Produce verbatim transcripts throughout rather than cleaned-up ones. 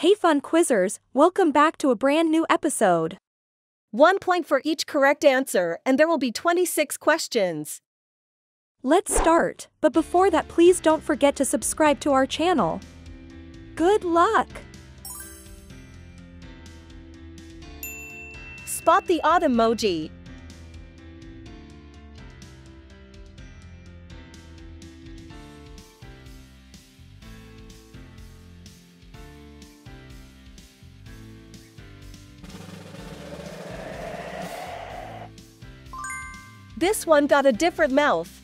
Hey Fun Quizzers, welcome back to a brand new episode. One point for each correct answer, and there will be twenty-six questions. Let's start, but before that please don't forget to subscribe to our channel. Good luck! Spot the odd emoji. This one got a different mouth.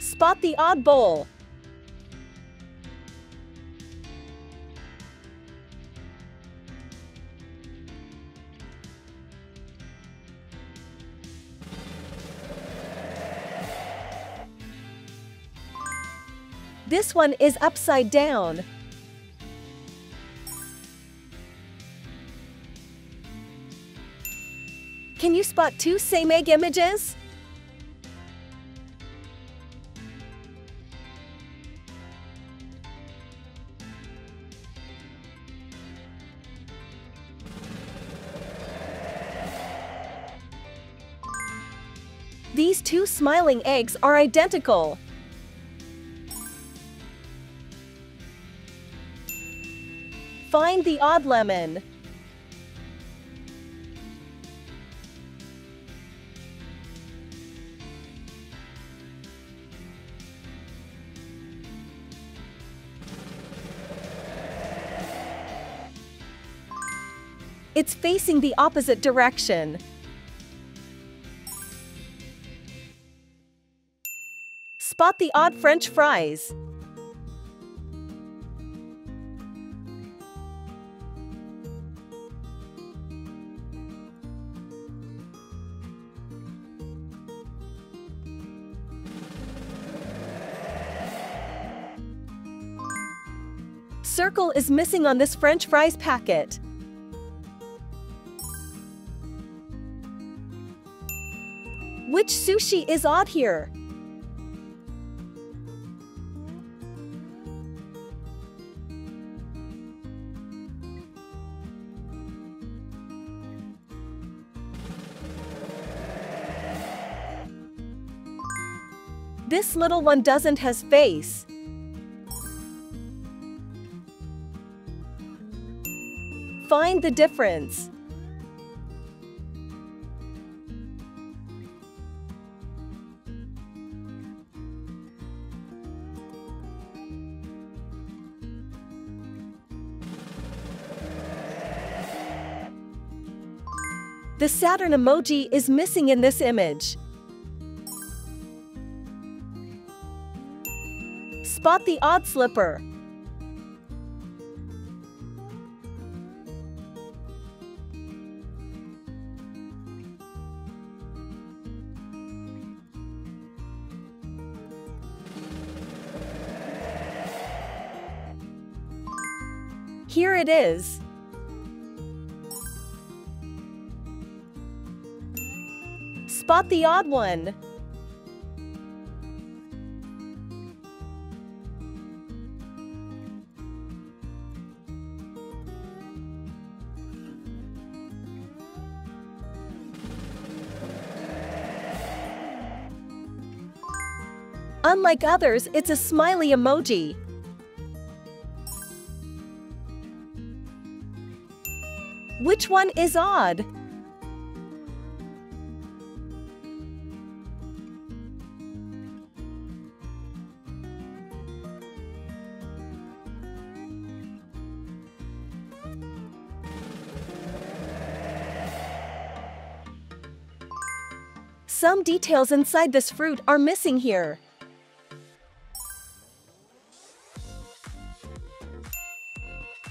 Spot the odd bowl. This one is upside down. Can you spot two same egg images? These two smiling eggs are identical. Find the odd lemon. It's facing the opposite direction. Spot the odd French fries. Circle is missing on this French fries packet. Which sushi is odd here? This little one doesn't have face. Find the difference. The Saturn emoji is missing in this image. Spot the odd slipper. Here it is. Spot the odd one. Unlike others, it's a smiley emoji. Which one is odd? Some details inside this fruit are missing here.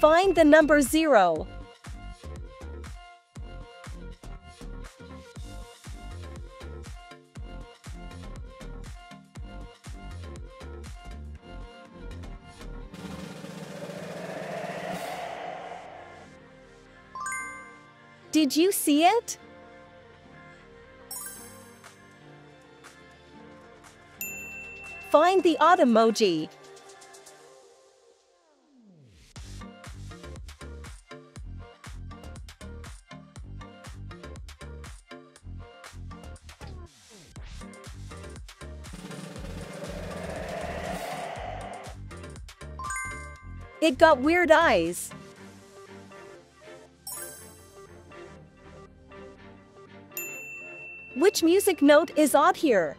Find the number zero. Did you see it? Find the odd emoji. It got weird eyes. Which music note is odd here?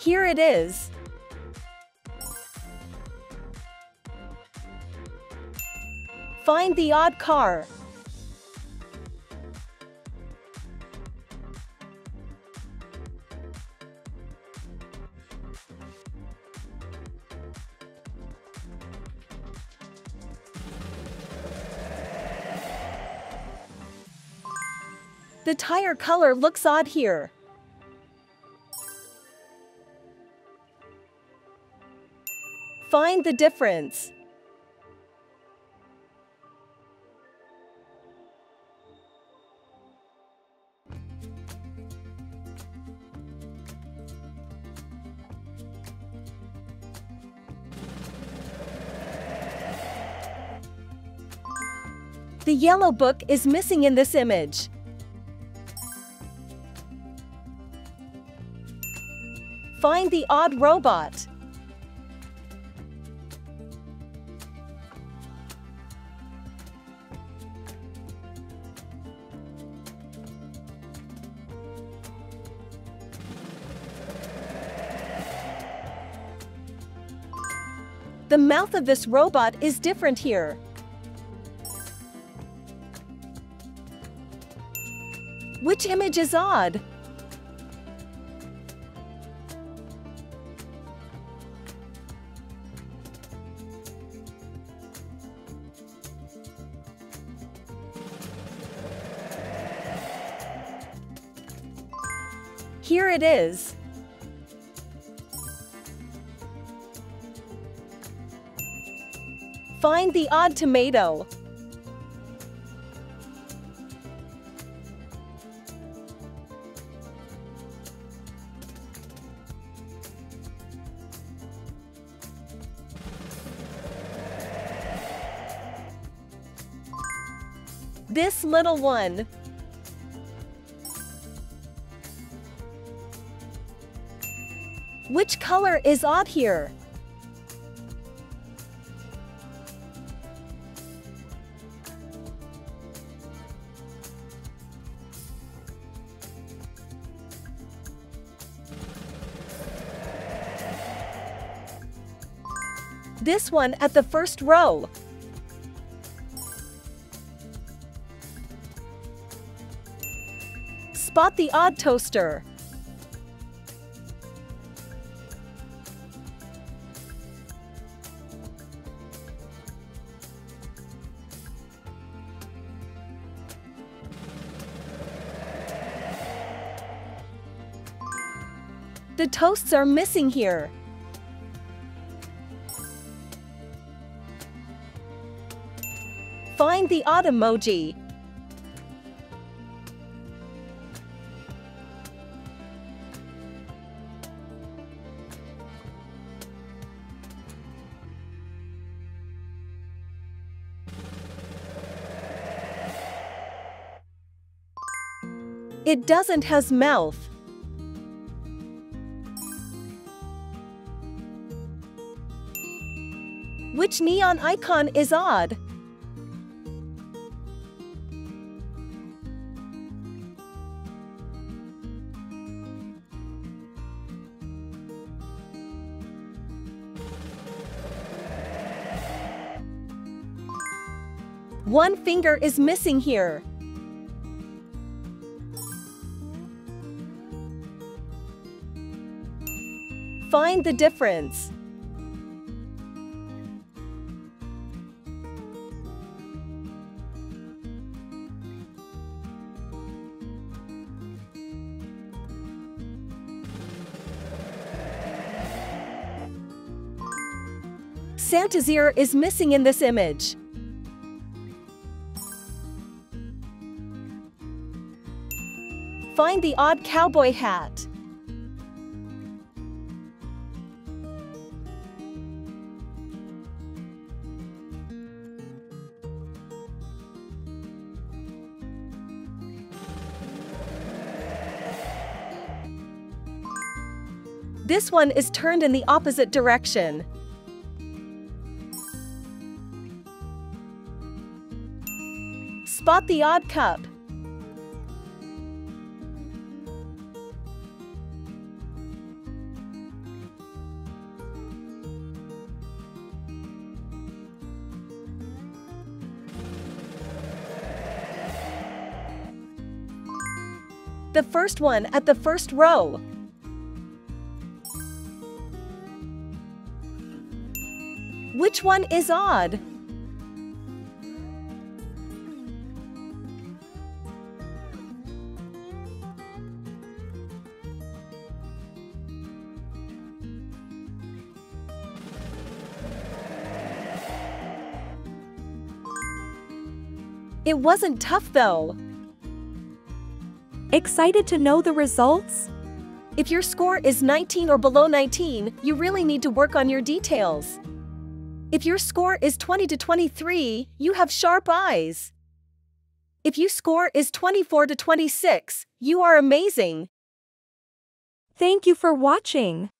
Here it is. Find the odd car. The tire color looks odd here. Find the difference. The yellow book is missing in this image. Find the odd robot. The mouth of this robot is different here. Which image is odd? Here it is. Find the odd tomato. This little one. Which color is odd here? This one at the first row. Spot the odd toaster. The toasts are missing here. Find the odd emoji. It doesn't has mouth. Which neon icon is odd? One finger is missing here. Find the difference. Santa's ear is missing in this image. Find the odd cowboy hat. This one is turned in the opposite direction. Spot the odd cup. The first one at the first row. Which one is odd? It wasn't tough though. Excited to know the results? If your score is nineteen or below nineteen, you really need to work on your details. If your score is twenty to twenty-three, you have sharp eyes. If your score is twenty-four to twenty-six, you are amazing. Thank you for watching.